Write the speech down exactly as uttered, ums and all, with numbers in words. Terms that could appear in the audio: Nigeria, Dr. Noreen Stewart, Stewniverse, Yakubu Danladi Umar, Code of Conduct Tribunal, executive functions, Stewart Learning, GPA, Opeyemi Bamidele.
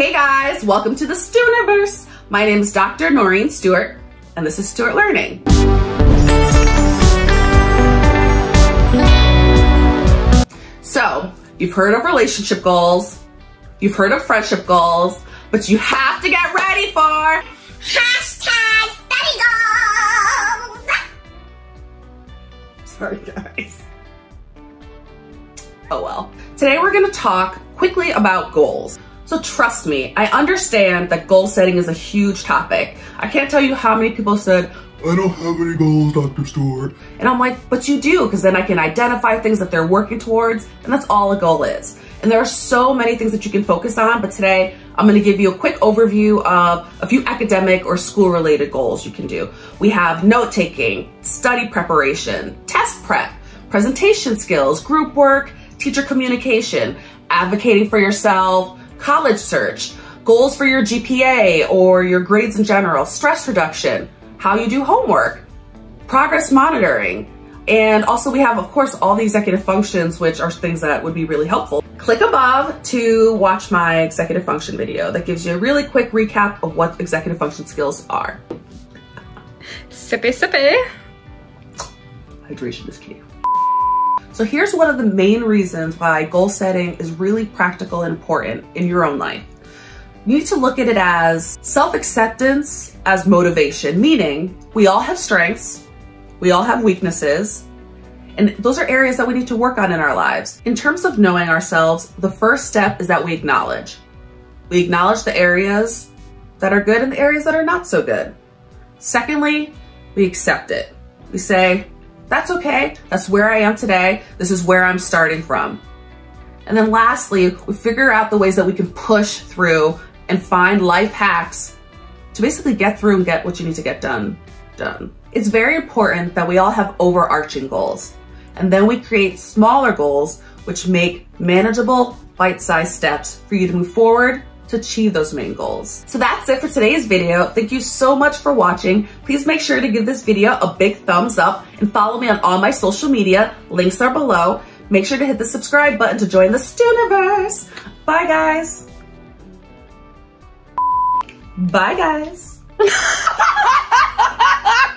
Hey guys, welcome to the Stewniverse. My name is Doctor Noreen Stewart, and this is Stewart Learning. So, you've heard of relationship goals, you've heard of friendship goals, but you have to get ready for hashtag study goals. Sorry guys. Oh well. Today we're gonna talk quickly about goals. So trust me, I understand that goal setting is a huge topic. I can't tell you how many people said, I don't have any goals, Doctor Stewart. And I'm like, but you do, because then I can identify things that they're working towards, and that's all a goal is. And there are so many things that you can focus on, but today I'm gonna give you a quick overview of a few academic or school-related goals you can do. We have note-taking, study preparation, test prep, presentation skills, group work, teacher communication, advocating for yourself, college search, goals for your G P A or your grades in general, stress reduction, how you do homework, progress monitoring. And also we have, of course, all the executive functions, which are things that would be really helpful. Click above to watch my executive function video that gives you a really quick recap of what executive function skills are. Sippy, sippy. Hydration is key. So here's one of the main reasons why goal setting is really practical and important in your own life. You need to look at it as self-acceptance as motivation, meaning we all have strengths, we all have weaknesses, and those are areas that we need to work on in our lives. In terms of knowing ourselves, the first step is that we acknowledge. We acknowledge the areas that are good and the areas that are not so good. Secondly, we accept it. We say, that's okay, that's where I am today, this is where I'm starting from. And then lastly, we figure out the ways that we can push through and find life hacks to basically get through and get what you need to get done, done. It's very important that we all have overarching goals, and then we create smaller goals which make manageable, bite-sized steps for you to move forward to achieve those main goals. So that's it for today's video. Thank you so much for watching. Please make sure to give this video a big thumbs up and follow me on all my social media. Links are below. Make sure to hit the subscribe button to join the Stewniverse. Bye guys. Bye guys.